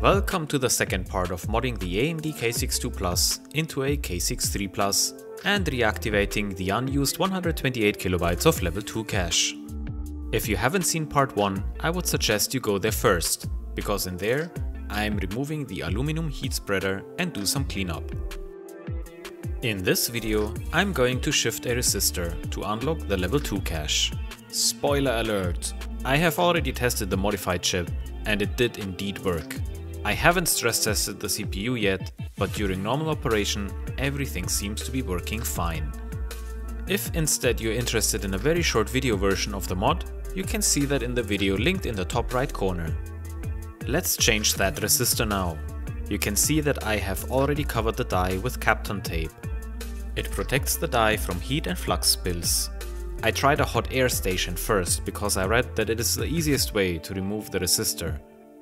Welcome to the second part of modding the AMD K6-2+ into a K6-3+ and reactivating the unused 128 KB of level 2 cache. If you haven't seen part 1, I would suggest you go there first, because in there I am removing the aluminum heat spreader and do some cleanup. In this video I'm going to shift a resistor to unlock the level 2 cache. Spoiler alert! I have already tested the modified chip and it did indeed work. I haven't stress tested the CPU yet, but during normal operation everything seems to be working fine. If instead you're interested in a very short video version of the mod, you can see that in the video linked in the top right corner. Let's change that resistor now. You can see that I have already covered the die with Kapton tape. It protects the die from heat and flux spills. I tried a hot air station first because I read that it is the easiest way to remove the resistor.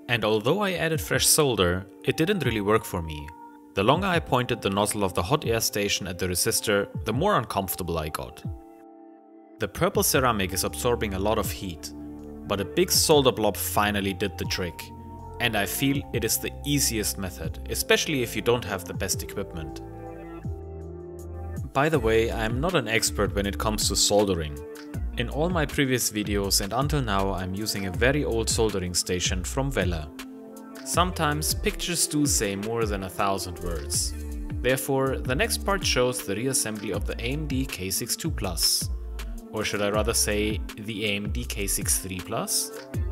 And although I added fresh solder, it didn't really work for me. The longer I pointed the nozzle of the hot air station at the resistor, the more uncomfortable I got. The purple ceramic is absorbing a lot of heat, but a big solder blob finally did the trick. And I feel it is the easiest method, especially if you don't have the best equipment. By the way, I am not an expert when it comes to soldering. In all my previous videos and until now I'm using a very old soldering station from Weller. Sometimes pictures do say more than 1,000 words. Therefore, the next part shows the reassembly of the AMD K6-2+. Or should I rather say, the AMD K6-3+?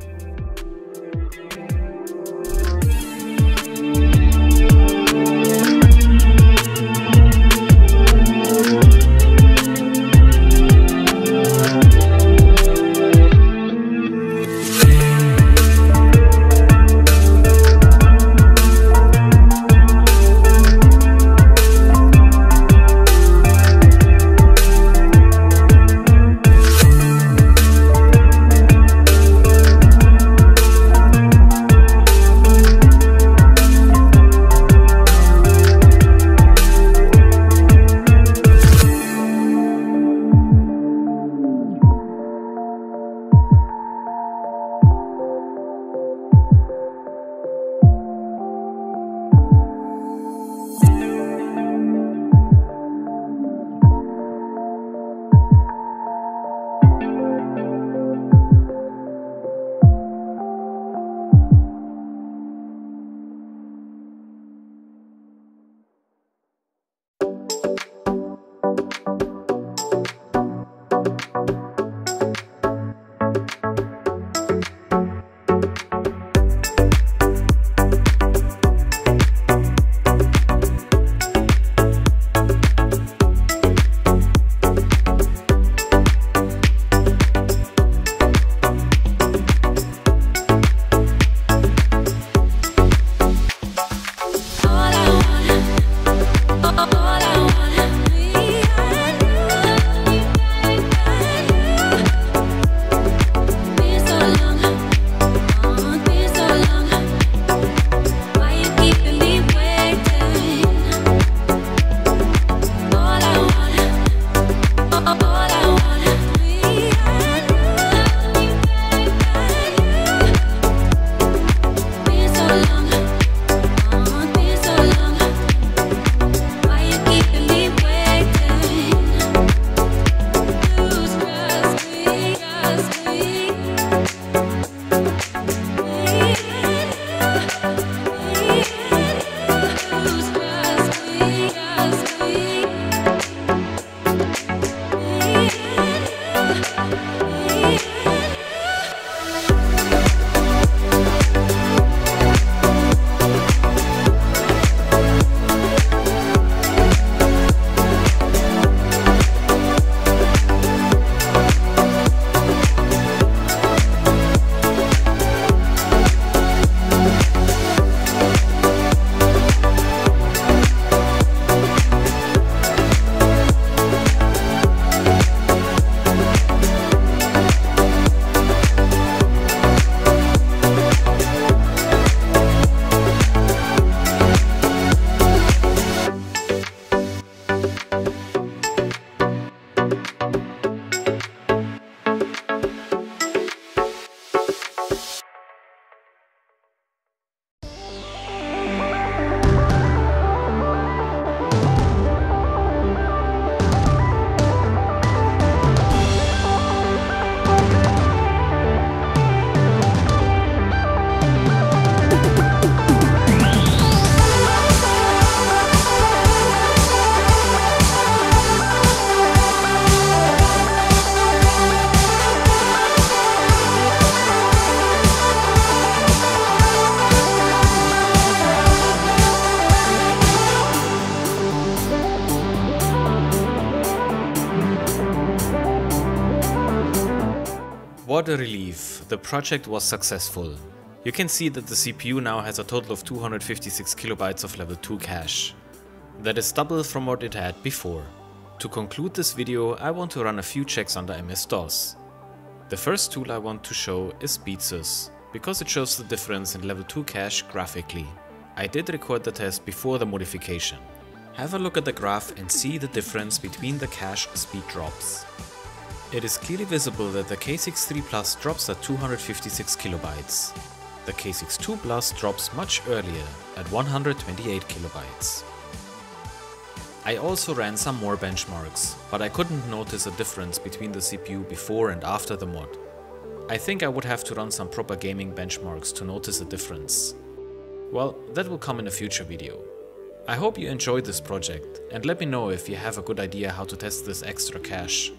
Border relief, the project was successful. You can see that the CPU now has a total of 256 kilobytes of level 2 cache. That is double from what it had before. To conclude this video, I want to run a few checks under MS-DOS. The first tool I want to show is BeatSus, because it shows the difference in level 2 cache graphically. I did record the test before the modification. Have a look at the graph and see the difference between the cache speed drops. It is clearly visible that the K6-3+ drops at 256 kilobytes. The K6-2+ drops much earlier, at 128 kilobytes. I also ran some more benchmarks, but I couldn't notice a difference between the CPU before and after the mod. I think I would have to run some proper gaming benchmarks to notice a difference. Well, that will come in a future video. I hope you enjoyed this project, and let me know if you have a good idea how to test this extra cache.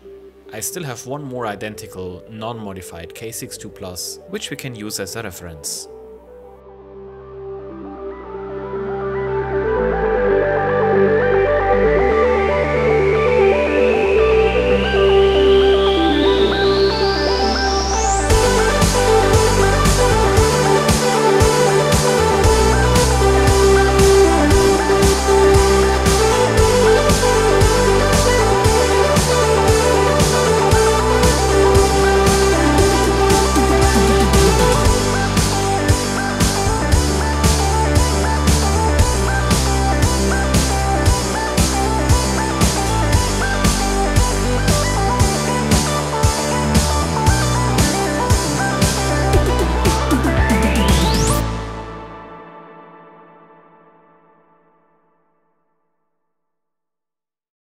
I still have one more identical, non-modified K6-2+, which we can use as a reference.